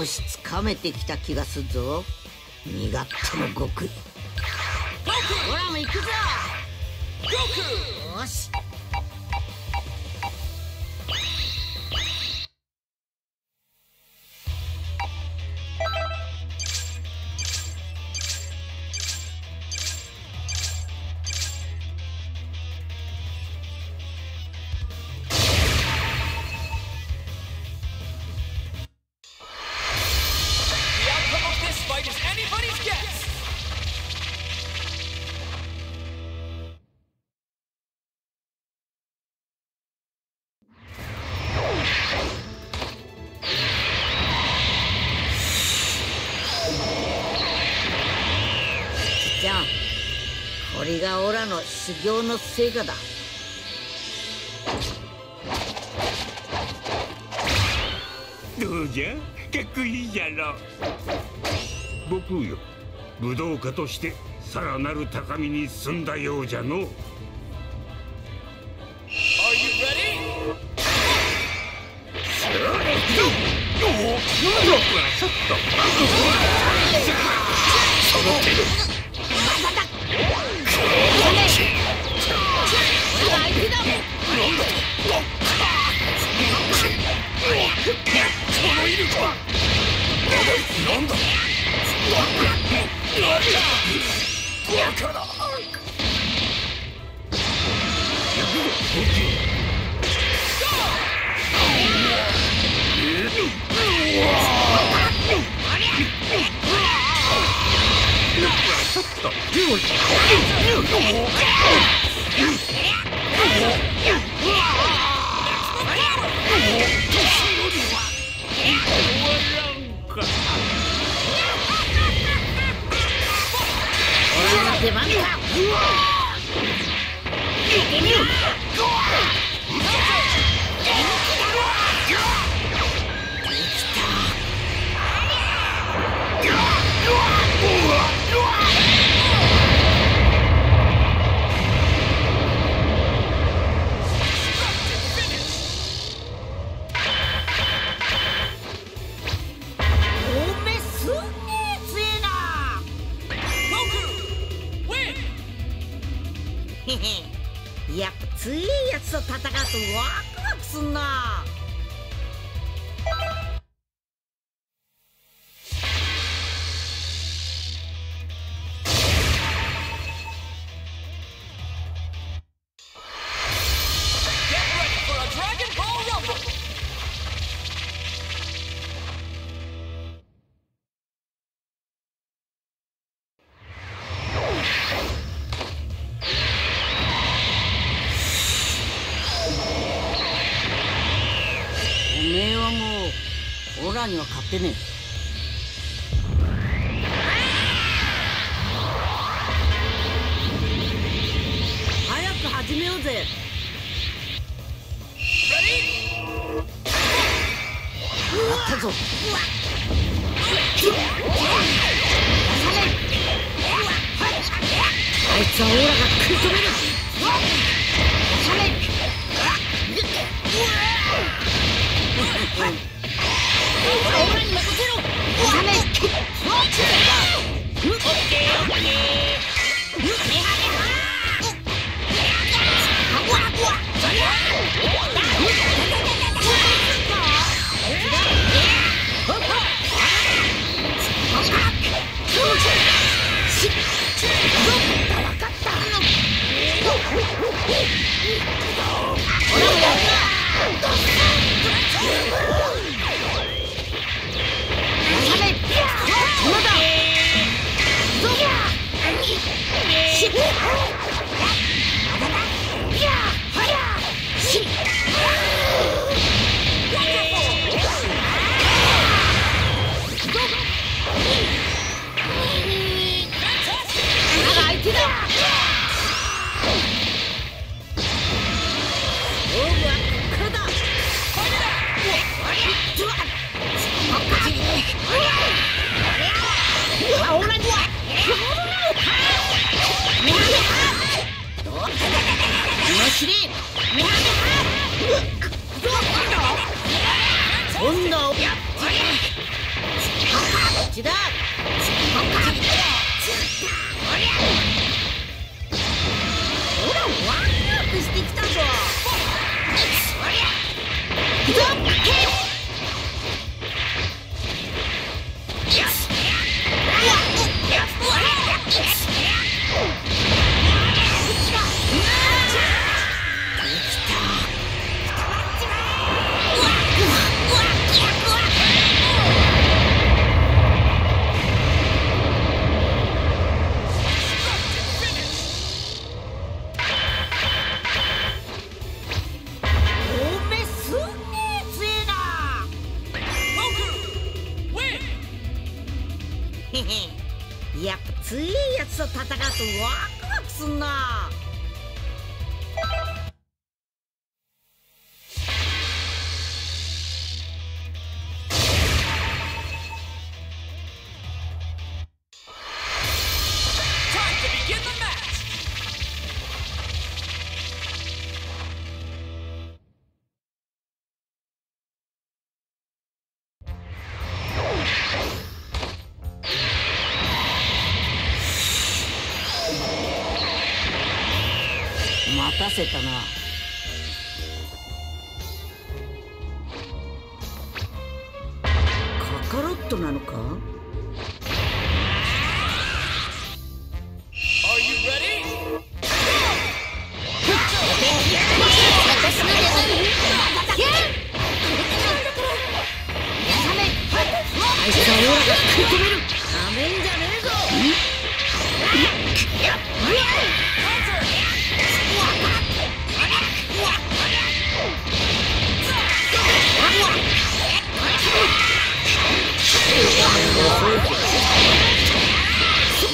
少しつかめてきた気がするぞ。身勝手の極意。ゴラム行くぞ。よし。これがオラの修行の成果だ。どうじゃ、かっこいいじゃろ。僕よ、武道家としてさらなる高みに進んだようじゃの。やっぱ強いやつと戦うとワクワクすんな。には勝ってねえ。早く始めようぜ。あったぞ。あいつはオーラが食い止める。俺に任せろ。ちだ。ほら、ワンアップしてきたぞ。やっぱ強いやつと戦うとワクワクすんな。待たせたな。カカロットなのか？ Are you ready? なめんじゃねえぞ。そ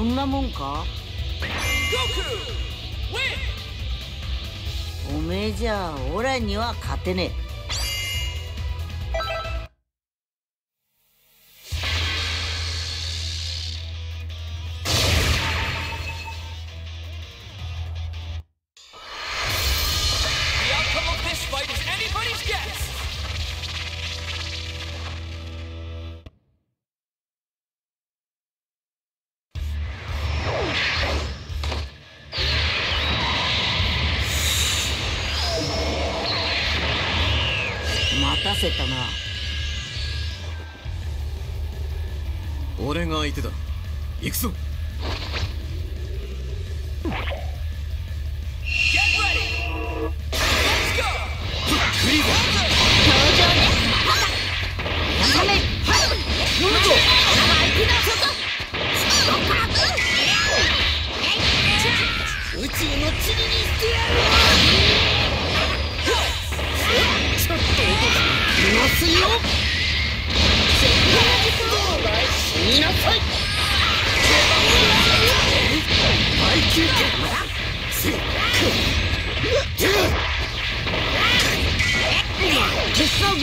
んなもんか？おめえじゃオラには勝てねえ。俺が相手だ。行くぞ。宇宙の塵にしてやる。いいよ。見なさい。配球権。ぞ。行くわよ。修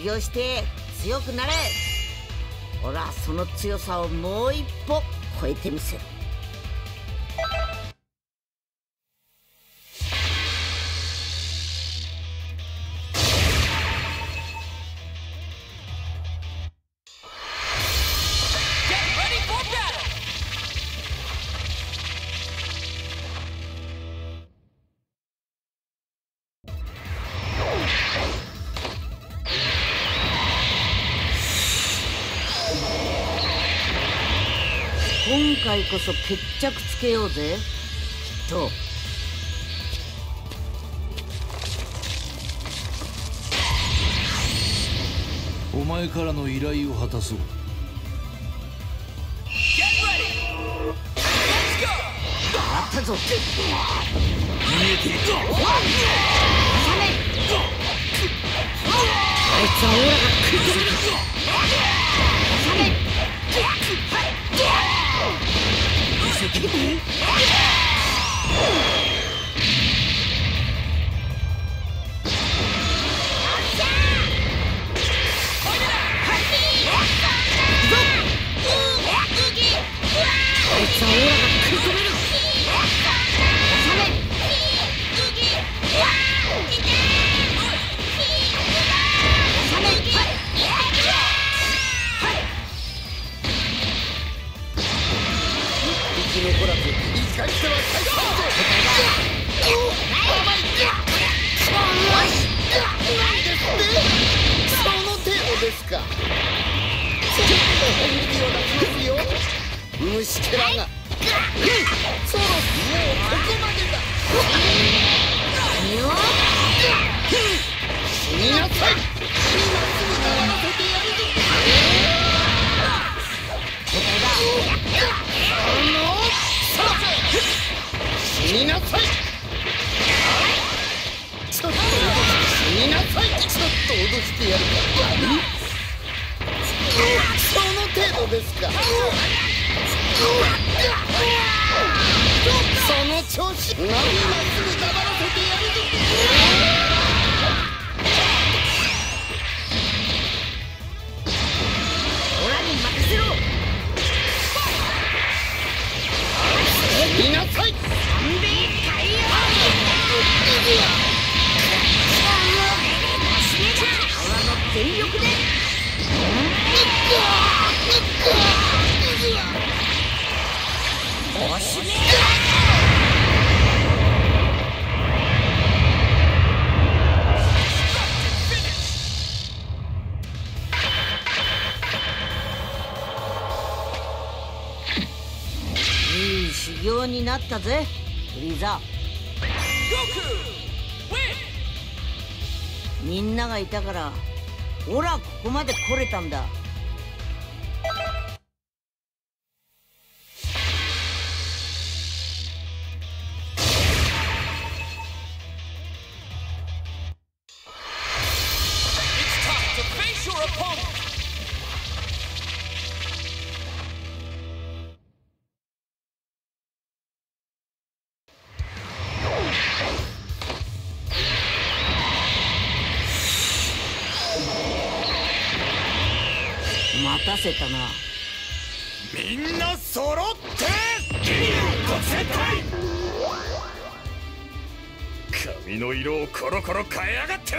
行して強くなれ。俺はその強さをもう一歩超えてみせる。今回こそ決着つけようぜ、きっと。お前からの依頼を果たそう。あったぞ。あいつはオーラが食い止めるぞ。おしめ！修行になったぜフリーザ。みんながいたからオラここまで来れたんだ。待たせたな。みんな揃って髪の色をコロコロ変えやがって。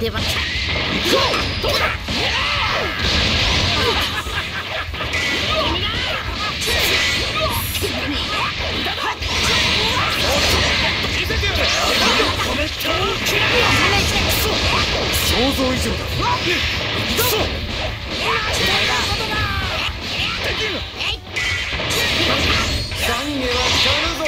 出ました。どうだ。想像以上だ。懺悔は光るぞ。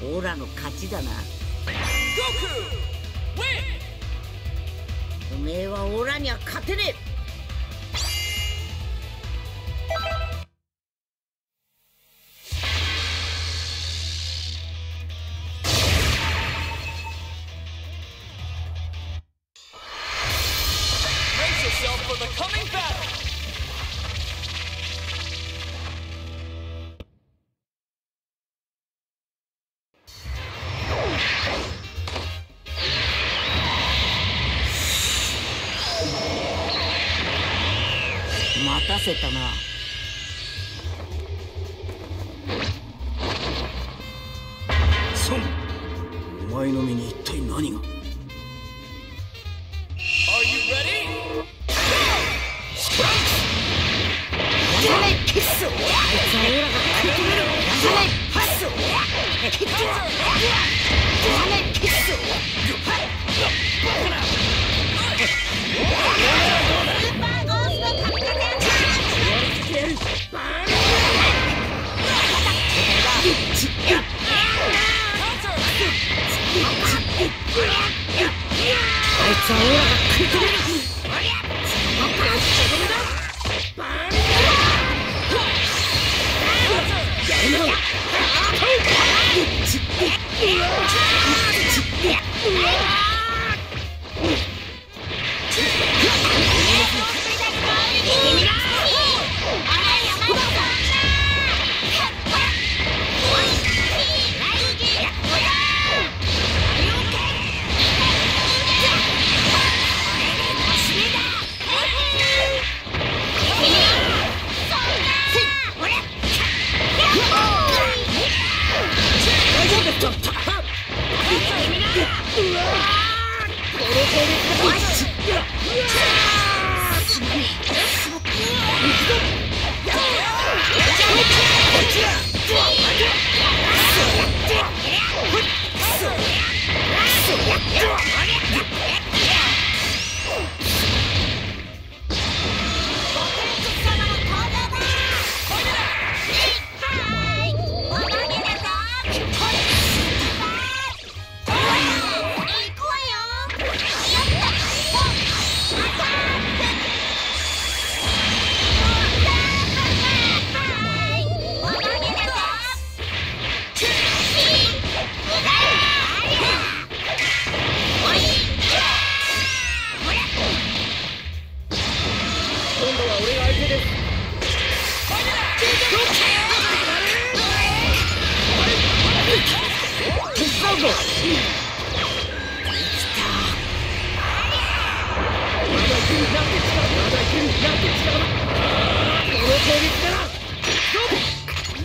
オラの勝ちだな。おめえはオラには勝てねえ。待たせたな。ソン、お前の身に一体何が。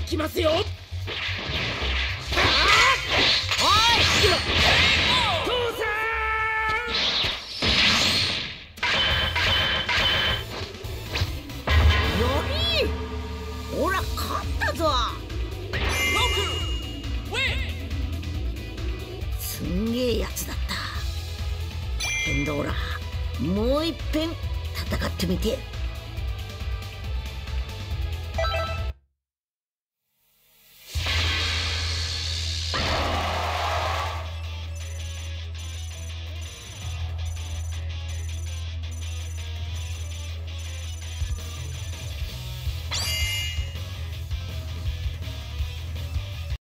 きますよ。すんげえやつだった。ケンドーラ、もういっぺん戦ってみて。